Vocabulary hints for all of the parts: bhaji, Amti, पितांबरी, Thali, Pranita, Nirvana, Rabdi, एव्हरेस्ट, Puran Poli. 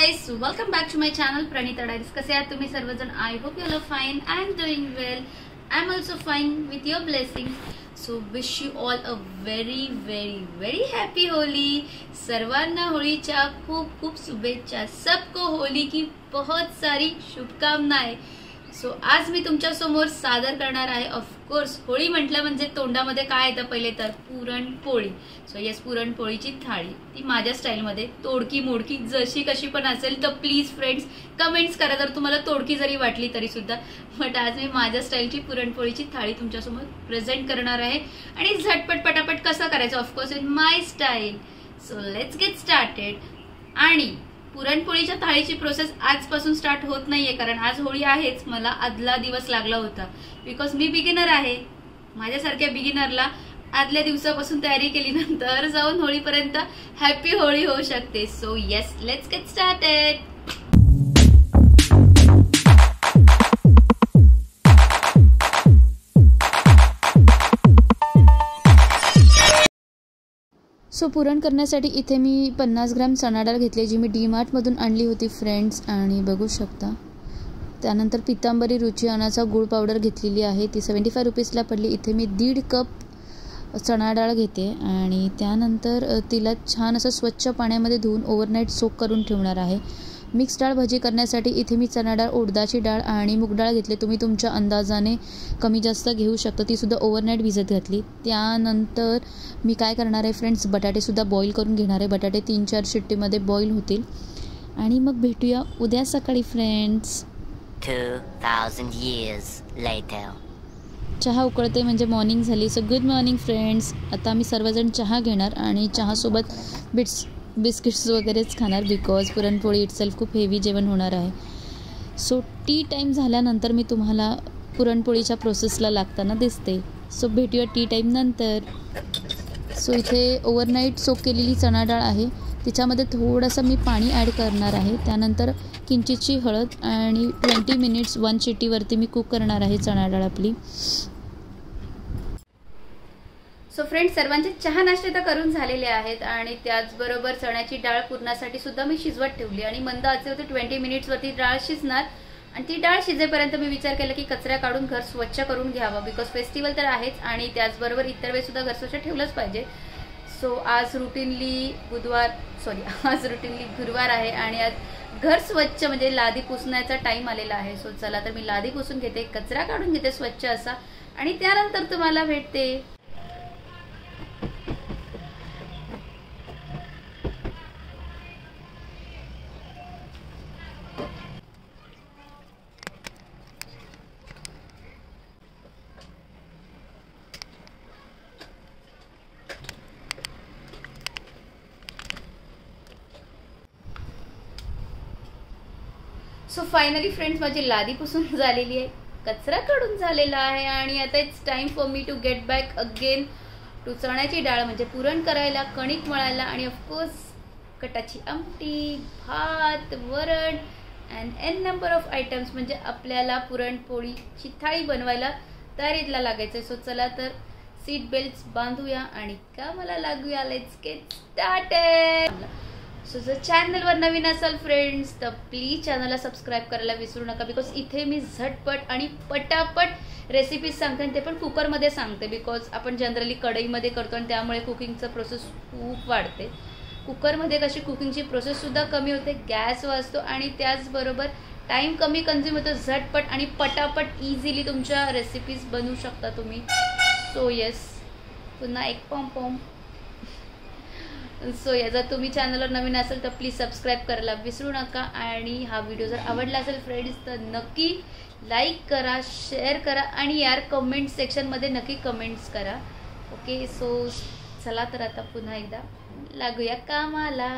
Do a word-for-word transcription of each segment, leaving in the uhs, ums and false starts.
guys, welcome back to my channel Pranita. कसे आहात तुम्ही सर्वजण? I hope you all are fine. I am doing well. I am also fine with your blessings. So wish you all a very very very happy Holi. सर्वांना होळीच्या खूप खूप शुभेच्छा. सबको होली की बहुत सारी शुभकामनाएं. सो आज मी तुमच्या समोर सादर करणार आहे, ऑफकोर्स होळी म्हटलं म्हणजे तोंडामध्ये काय येतं पहिले तर पुरणपोळी. सो यस, पुरणपोळीची थाळी, ती माझ्या स्टाईलमध्ये तोडकी मोडकी जशी कशी पण असेल. तर प्लीज फ्रेंड्स कमेंट्स करा जर तुम्हाला तोडकी जरी वाटली तरी सुद्धा. बट आज मी माझ्या स्टाईलची पुरणपोळीची थाळी तुमच्यासमोर प्रेझेंट करणार आहे आणि झटपट पटापट कसं करायचं of course in my style. So let's get started. आणि पुरणपोळीच्या थाळीची प्रोसेस आजपासून स्टार्ट होत नाहीये कारण आज होळी आहेच. मला आदला दिवस लागला होता बिकॉज मी बिगिनर आहे. माझ्यासारख्या बिगिनरला आदल्या दिवसापासून तयारी केली नंतर जाऊन होळीपर्यंत हॅपी होळी होऊ शकते. So yes, let's get started. So so, पुरण करण्यासाठी इथे मी पन्नास ग्रॅम चणा डाळ घेतली जी मी डी मार्टमधून आणली होती फ्रेंड्स, आणि बघू शकता. त्यानंतर पितांबरी रुची अनाचा गुळ पावडर घेतलेली आहे, ती सेवन्टी फाय रुपीजला पडली. इथे मी दीड कप चणा डाळ घेते आणि त्यानंतर तिला छान असं स्वच्छ पाण्यामध्ये धुवून ओव्हरनाईट सोक करून ठेवणार आहे. मिक्स डाळ भाजी करण्यासाठी इथे मी चणा डाळ, उडदाची डाळ आणि मूग डाळ घेतली. तुम्ही तुमच्या अंदाजाने कमी जास्त घेऊ शकता. तीसुद्धा ओव्हरनाईट भिजत घातली. त्यानंतर मी काय करणार आहे फ्रेंड्स, बटाटेसुद्धा बॉईल करून घेणार आहे. बटाटे तीन चार शिट्टीमध्ये बॉईल होतील आणि मग भेटूया उद्या सकाळी फ्रेंड्स. चहा उकळते म्हणजे मॉर्निंग झाली. So good morning friends. आता मी सर्वजण चहा घेणार आणि चहासोबत बिट्स बिस्किट्स वगैरेच खाणार बिकॉज पुरणपोळी इटसेल्फ खूप हेवी जेवण होणार आहे. सो टी टाईम झाल्यानंतर मी तुम्हाला पुरणपोळीच्या प्रोसेसला लागताना दिसते. सो भेटूया टी टाईमनंतर. सो इथे ओव्हरनाईट सोक केलेली चणा डाळ आहे, तिच्यामध्ये थोडंसं मी पाणी ॲड करणार आहे. त्यानंतर किंचितची हळद आणि ट्वेंटी मिनिट्स वन शिट्टीवरती मी कुक करणार आहे चणा डाळ आपली. सो फ्रेंड्स, सर्वांचे चहा नाश्ते तर करून झालेले आहेत आणि त्याचबरोबर चण्याची डाळ पुरणासाठी सुद्धा मी शिजवत ठेवली आणि मंद आचेवरती ट्वेंटी मिनिट्सवरती डाळ शिजणार. आणि ती डाळ शिजेपर्यंत मी विचार केला की कचरा काढून घर स्वच्छ करून घ्यावा बिकॉज फेस्टिवल तर आहेच आणि त्याचबरोबर इतर वेळी सुद्धा घर स्वच्छ ठेवलंच पाहिजे. सो आज रुटीनली बुधवार सॉरी आज रुटीनली गुरुवार आहे आणि आज घर स्वच्छ म्हणजे लादी पुसण्याचा टाईम आलेला आहे. सो चला तर मी लादी पुसून घेते, कचरा काढून घेते स्वच्छ असा, आणि त्यानंतर तुम्हाला भेटते. सो फायनली फ्रेंड्स, माझी लादी पुसून झालेली आहे, कचरा काढून झालेला आहे आणि आता it's time for me to get back again to चण्याची डाळ म्हणजे पुरण करायला, कणिक मळायला आणि ऑफकोर्स कटाची आमटी, भात, वरण and N number of items म्हणजे आपल्याला पुरणपोळीची थाळी बनवायला तयारीला लागायचं. सो चला तर सीट बेल्ट्स बांधूया आणि कामाला लागूया. Let's get started. सो जर चॅनलवर नवीन असाल फ्रेंड्स तर प्लीज चॅनलला सबस्क्राईब करायला विसरू नका बिकॉज इथे मी झटपट आणि पटापट रेसिपीज सांगते आणि ते पण कुकरमध्ये सांगते बिकॉज आपण जनरली कढईमध्ये करतो आणि त्यामुळे कुकिंगचं प्रोसेस खूप वाढते. कुकरमध्ये कशी कुकिंगची प्रोसेससुद्धा कमी होते, गॅस वाचतो आणि त्याचबरोबर टाईम कमी कन्झ्युम होतो. झटपट आणि पटापट इझिली तुमच्या रेसिपीज बनवू शकता तुम्ही. सो येस, पुन्हा एक पॉम पॉम. सो या जर तुम्ही चॅनलवर नवीन असाल तर प्लीज सबस्क्राईब करायला विसरू नका आणि हा व्हिडिओ जर आवडला असेल फ्रेंड्स तर नक्की लाईक करा, शेअर करा आणि यार कमेंट सेक्शनमध्ये नक्की कमेंट्स करा. ओके, सो चला तर आता पुन्हा एकदा लागूया कामाला.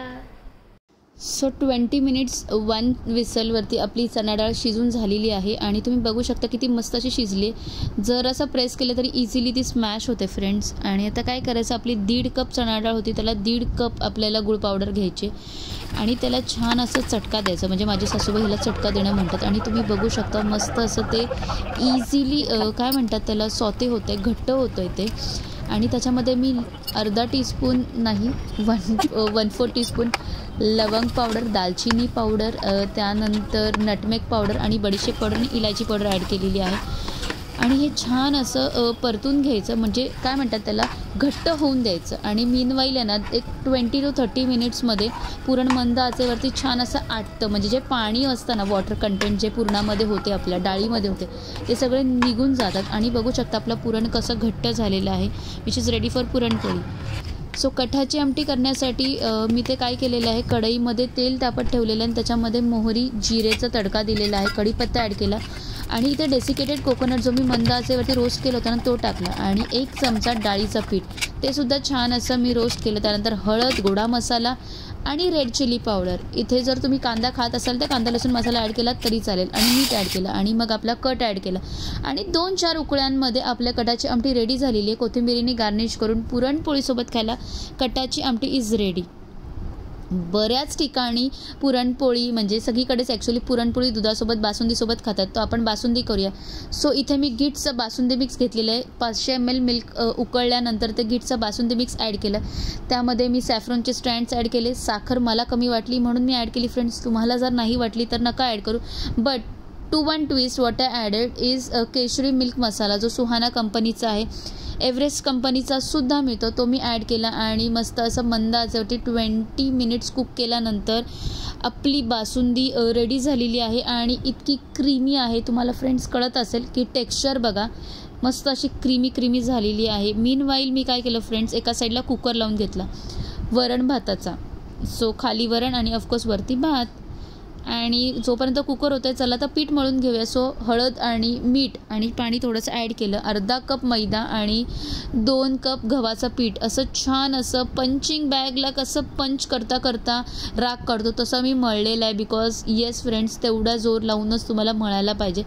सो ट्वेंटी मिनिट्स वन विसलवरती आपली चणा डाळ शिजून झालेली आहे आणि तुम्ही बघू शकता किती मस्त अशी शिजली. जर असं प्रेस केलं तरी इझिली ती स्मॅश होते फ्रेंड्स. आणि आता काय करायचं, आपली दीड कप चणा डाळ होती त्याला दीड कप आपल्याला गुळ पावडर घ्यायचे आणि त्याला छान असं चटका द्यायचा म्हणजे माझे सासूबाई हिला चटका देणं म्हणतात. आणि तुम्ही बघू शकता मस्त असं ते इझिली काय म्हणतात त्याला सौते होतं आहे, घट्ट होतं आहे ते. आणि त्याच्यामध्ये मी अर्धा टीस्पून नाही वन वन फोर टीस्पून लवंग पावडर, दालचिनी पावडर, त्यानंतर नटमेक पावडर आणि बडीशेप पावडर आणि इलायची पावडर ॲड केलेली आहे. आणि हे छान असं परतून घ्यायचं, म्हणजे काय म्हणतात त्याला, घट्ट होऊन द्यायचं. आणि मीनवाईल आहे ना, एक ट्वेंटी टू थर्टी मिनिट्समध्ये पुरण मंद आचेवरती छान असं आटतं, म्हणजे जे पाणी असतं ना, वॉटर कंटेंट जे पुरणामध्ये होते, आपल्या डाळीमध्ये होते, ते सगळे निघून जातात. आणि बघू शकता आपलं पुरण कसं घट्ट झालेलं आहे, which is ready for puran poli. So कठाची आमटी करण्यासाठी मी ते काय केलेलं आहे, कढईमध्ये तेल तापत ठेवलेलं आणि त्याच्यामध्ये मोहरी जिरेचा तडका दिलेला आहे, कढीपत्ता ॲड केला आणि इथे डेसिकेटेड कोकोनट जो मी मंद आचेवरती रोस्ट केला होता ना तो टाकला आणि एक चमचा डाळीचं पीठ, ते सुद्धा छान असं मी रोस्ट केलं. त्यानंतर हळद, गोडा मसाला आणि रेड चिली पावडर, इथे जर तुम्ही कांदा खात असाल तर कांदा लसूण मसाला ॲड केला तरी चालेल, आणि मीठ ॲड केलं आणि मग आपला कट ॲड केला. आणि दोन चार उकळ्यांमध्ये आपल्या कटाची आमटी रेडी झालेली आहे. कोथिंबिरीने गार्निश करून पुरणपोळीसोबत खायला कटाची आमटी इज रेडी. बऱ्याच ठिकाणी पुरणपोळी म्हणजे सगळीकडेच ॲक्च्युली पुरणपोळी दुधासोबत बासुंदीसोबत खातात, तो आपण बासुंदी करूया. सो इथे मी गीटचं बासुंदी मिक्स घेतलेलं आहे, पाचशे एम एल मिल्क उकळल्यानंतर ते गीटचं बासुंदी मिक्स ॲड केलं, त्यामध्ये मी सॅफ्रॉनचे स्ट्रँड्स ॲड केले. साखर मला कमी वाटली म्हणून मी ॲड केली फ्रेंड्स, तुम्हाला जर नाही वाटली तर नका ॲड करू. But to one twist what I added is केशरी मिल्क मसाला, जो सुहाना कंपनीचा आहे, एव्हरेस्ट कंपनीचा सुद्धा मिळतो, तो मी ॲड केला आणि मस्त असं मंद आचेवरती ट्वेंटी मिनिट्स कुक केल्यानंतर आपली बासुंदी रेडी झालेली आहे. आणि इतकी क्रीमी आहे, तुम्हाला फ्रेंड्स कळत असेल की टेक्स्चर बघा, मस्त अशी क्रीमी क्रीमी झालेली आहे. मीनवाईल मी काय केलं फ्रेंड्स, एका साईडला कुकर लावून घेतला वरण भाताचा, सो खाली वरण आणि ऑफकोर्स वरती भात. आणि जोपर्यंत कुकर होतं चला तर पीठ मळून घेऊया. सो हळद आणि मीठ आणि पाणी थोडंसं ॲड केलं, अर्धा कप मैदा आणि दोन कप गव्हाचं पीठ, असं छान असं पंचिंग बॅगला कसं पंच करता करता राग काढतो तसं मी मळलेलं आहे. बिकॉज येस फ्रेंड्स, तेवढा जोर लावूनच तुम्हाला मळायला पाहिजे,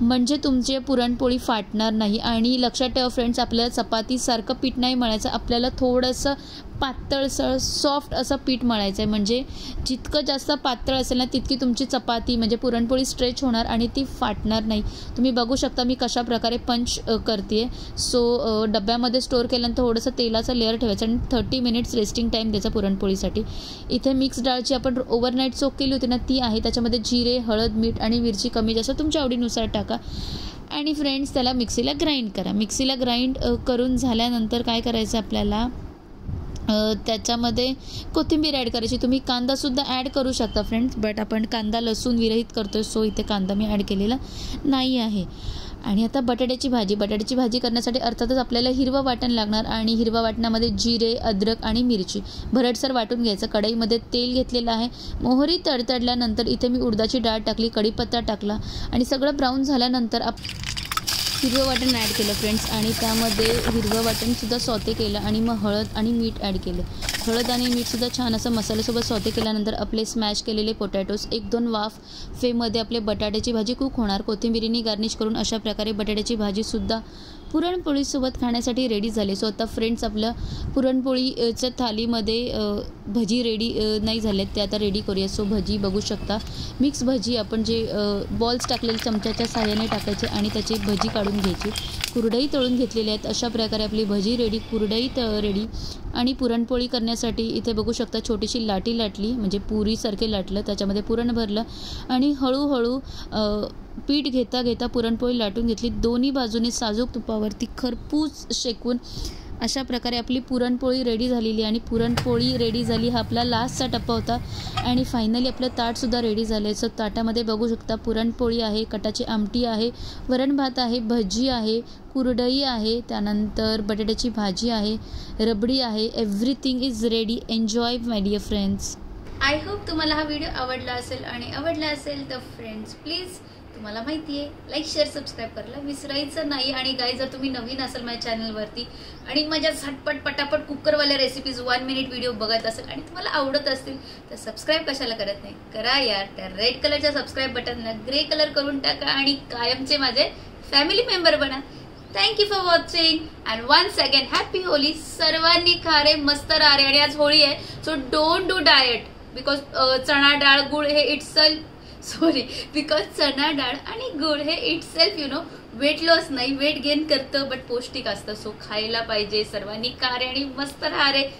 म्हणजे तुमची पुरणपोळी फाटणार नाही. आणि लक्षात ठेवा फ्रेंड्स, आपल्याला चपातीसारखं पीठ नाही मळायचं, आपल्याला थोडंसं पातळसर सॉफ्ट असं पीठ मळायचं आहे. म्हणजे जितकं जास्त पातळ असेल ना तितकी तुमची चपाती म्हणजे पुरणपोळी स्ट्रेच होणार आणि ती फाटणार नाही. तुम्ही बघू शकता मी कशा प्रकारे पंच करते. सो डब्यामध्ये स्टोअर केल्यानंतर थोडंसं तेलाचा लेअर ठेवायचा आणि थर्टी मिनिट्स रेस्टिंग टाईम द्यायचा पुरणपोळीसाठी. इथे मिक्स डाळची आपण ओव्हरनाईट सोक केली होती ना ती आहे, त्याच्यामध्ये जिरे, हळद, मीठ आणि मिरची कमी जास्त तुमच्या आवडीनुसार टाका. आणि फ्रेंड्स त्याला मिक्सीला ग्राइंड करा. मिक्सीला ग्राइंड करून झाल्यानंतर काय करायचं, आपल्याला त्याच्यामध्ये कोथिंबीर ॲड करायची. तुम्ही कांदासुद्धा ॲड करू शकता फ्रेंड्स, बट आपण कांदा लसूण विरहित करतो, सो इथे कांदा मी ॲड केलेला नाही आहे. आणि आता बटाट्याची भाजी, बटाट्याची भाजी करण्यासाठी अर्थातच आपल्याला हिरवं वाटण लागणार. आणि हिरवा वाटणामध्ये जिरे, अद्रक आणि मिरची भरडसर वाटून घ्यायचं. कढईमध्ये तेल घेतलेलं आहे, मोहरी तडतडल्यानंतर इथे मी उडदाची डाळ टाकली, कढीपत्ता टाकला आणि सगळं ब्राऊन झाल्यानंतर आप हिरवं वाटण ॲड केलं फ्रेंड्स. आणि त्यामध्ये हिरवं वाटणसुद्धा सौते केलं आणि मग हळद आणि मीठ ॲड केलं. हळद आणि मीठसुद्धा छान असं मसाल्यासोबत सौते केल्यानंतर आपले स्मॅश केलेले पोटॅटोज, एक दोन वाफ फेमध्ये आपले बटाट्याची भाजी कुक होणार. कोथिंबिरीने गार्निश करून अशा प्रकारे बटाट्याची भाजीसुद्धा पुरणपोळीसोबत खाण्यासाठी रेडी झाले. सो आता फ्रेंड्स आपलं पुरणपोळीच्या थालीमध्ये भजी रेडी नाही झाले, ते आता रेडी करूया. सो भजी बघू शकता, मिक्स भजी आपण जे बॉल्स टाकलेले चमच्याच्या साहाय्याने टाकायचे आणि त्याची भजी काढून घ्यायची. कुरडई तळून घेतलेली आहेत, अशा प्रकारे आपली भजी रेडी, कुरडई तळ रेडी. आणि पुरणपोळी करण्यासाठी इथे बघू शकता छोटीशी लाटी लाटली, म्हणजे पुरीसारखे लाटलं, त्याच्यामध्ये पुरण भरलं आणि हळूहळू पीठ घेता घेता पुरणपोळी लाटून घेतली. दोन्ही बाजूने साजूक तुपावरती खरपूस शेकून अशा प्रकारे आपली पुरणपोळी रेडी झालेली. आणि पुरणपोळी रेडी झाली हा आपला लास्टचा टप्पा होता. आणि फायनली आपलं ताटसुद्धा रेडी झालं आहे. सो ताटामध्ये बघू शकता पुरणपोळी आहे, कटाची आमटी आहे, वरण भात आहे, भजी आहे, कुरडई आहे, त्यानंतर बटाट्याची भाजी आहे, रबडी आहे. Everything is ready. Enjoy my dear friends. I hope तुम्हाला हा व्हिडिओ आवडला असेल आणि आवडला असेल तर फ्रेंड्स प्लीज, तुम्हाला माहिती आहे, लाईक शेअर सबस्क्राईब करायला विसरायचं नाही. आणि गाय जर तुम्ही नवीन असेल माझ्या चॅनलवरती आणि माझ्या झटपट पटापट कुकरवाल्या रेसिपीज वन मिनिट व्हिडिओ बघत असेल आणि तुम्हाला आवडत असतील तर सबस्क्राईब कशाला करत नाही, करा यार. त्या रेड कलरच्या सबस्क्राईब बटनला ग्रे कलर करून टाका आणि कायमचे माझे फॅमिली मेंबर बना. Thank you for watching and once again happy Holi. सर्वांनी खारे मस्त राहारे. आणि आज होळी आहे, so don't do diet because चणा डाळ गुळ हे इट्सल सॉरी बिकॉज चणा डाळ आणि गुळ हे itself you know weight loss नाही, वेट गेन करतं, बट पौष्टिक असतं. सो खायला पाहिजे सर्वांनी, कारे आणि मस्त राहारे.